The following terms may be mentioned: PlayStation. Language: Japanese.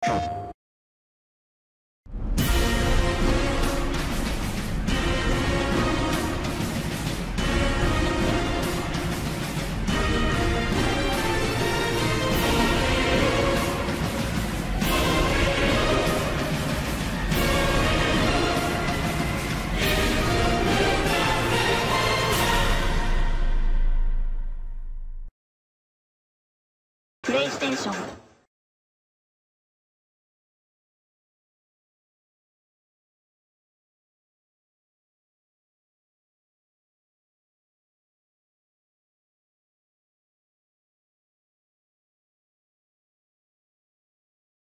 プレイステーション。